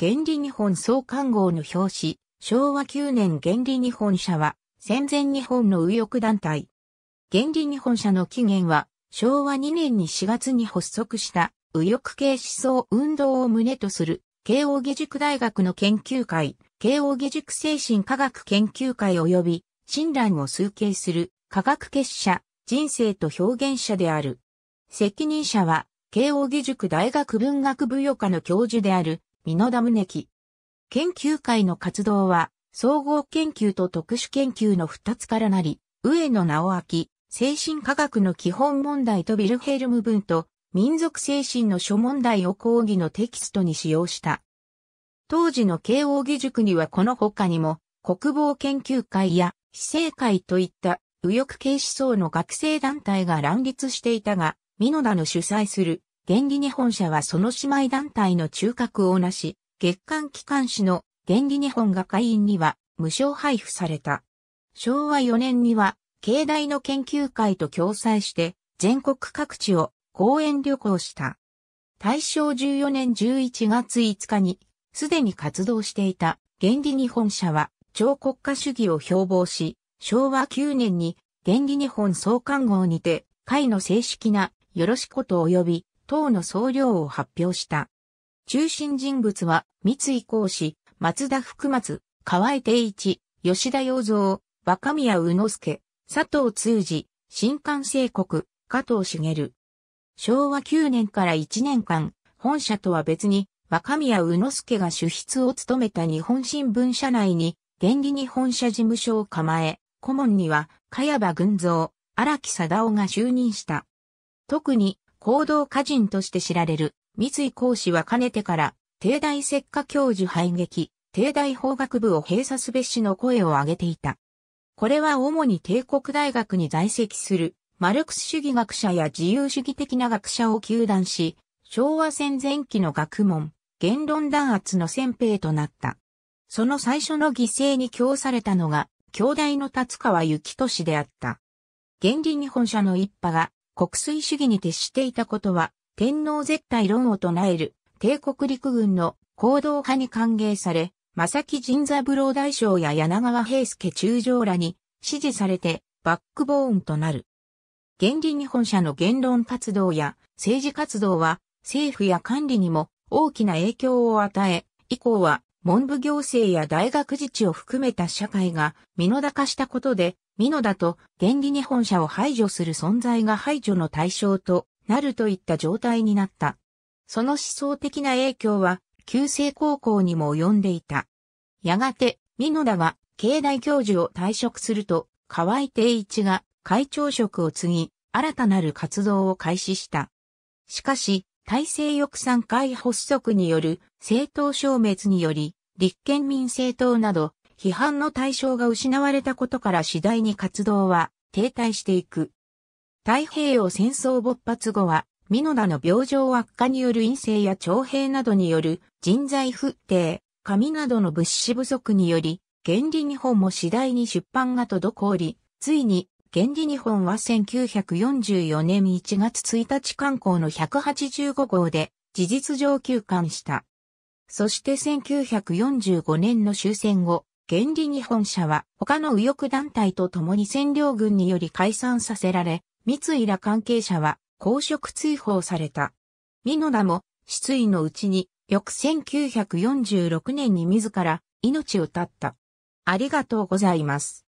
原理日本創刊号の表紙、昭和9年原理日本社は、戦前日本の右翼団体。原理日本社の起源は、昭和2年に4月に発足した、右翼系思想運動を旨とする、慶應義塾大学の研究会、慶應義塾精神科学研究会及び、親鸞を崇敬する、科学結社、人生と表現者である。責任者は、慶應義塾大学文学部予科の教授である、蓑田宗樹。研究会の活動は、総合研究と特殊研究の二つからなり、上野直明、精神科学の基本問題とヴィルヘルム・ブント、民族精神の諸問題を講義のテキストに使用した。当時の慶應義塾にはこの他にも、国防研究会や、市政会といった、右翼系思想の学生団体が乱立していたが、蓑田の主催する、原理日本社はその姉妹団体の中核をなし、月刊機関誌の原理日本が会員には無償配布された。昭和4年には、慶大の研究会と共催して、全国各地を講演旅行した。大正14年11月5日に、すでに活動していた原理日本社は、超国家主義を標榜し、昭和9年に原理日本創刊号にて、会の正式なよろしこと及び、党の総量を発表した。中心人物は、三井講師、松田福松、河合定一、吉田洋三、若宮宇之助、佐藤通二、新刊正国、加藤茂。昭和9年から1年間、本社とは別に、若宮宇之助が主筆を務めた日本新聞社内に、原理日本社事務所を構え、顧問には、茅場群三、荒木貞夫が就任した。特に、行動家人として知られる三井講師はかねてから、帝大専科教授排撃、帝大法学部を閉鎖すべしの声を上げていた。これは主に帝国大学に在籍する、マルクス主義学者や自由主義的な学者を糾弾し、昭和戦前期の学問、言論弾圧の先兵となった。その最初の犠牲に供されたのが、京大の立川幸俊であった。原理日本社の一派が、国粋主義に徹していたことは、天皇絶対論を唱える、帝国陸軍の行動派に歓迎され、正木仁三郎大将や柳川平助中将らに支持されて、バックボーンとなる。原理日本社の言論活動や政治活動は、政府や官吏にも大きな影響を与え、以降は文部行政や大学自治を含めた社会が蓑田化したことで、蓑田と原理日本社を排除する存在が排除の対象となるといった状態になった。その思想的な影響は、旧制高校にも及んでいた。やがて、蓑田が慶大教授を退職すると、河合定一が会長職を継ぎ、新たなる活動を開始した。しかし、大政翼賛会発足による政党消滅により、立憲民政党など、批判の対象が失われたことから次第に活動は停滞していく。太平洋戦争勃発後は、蓑田の病状悪化による院政や徴兵などによる人材不定、紙などの物資不足により、原理日本も次第に出版が滞り、ついに原理日本は1944年1月1日刊行の185号で事実上休刊した。そして1945年の終戦後、原理日本社は他の右翼団体と共に占領軍により解散させられ、三井ら関係者は公職追放された。蓑田も失意のうちに翌1946年に自ら命を絶った。ありがとうございます。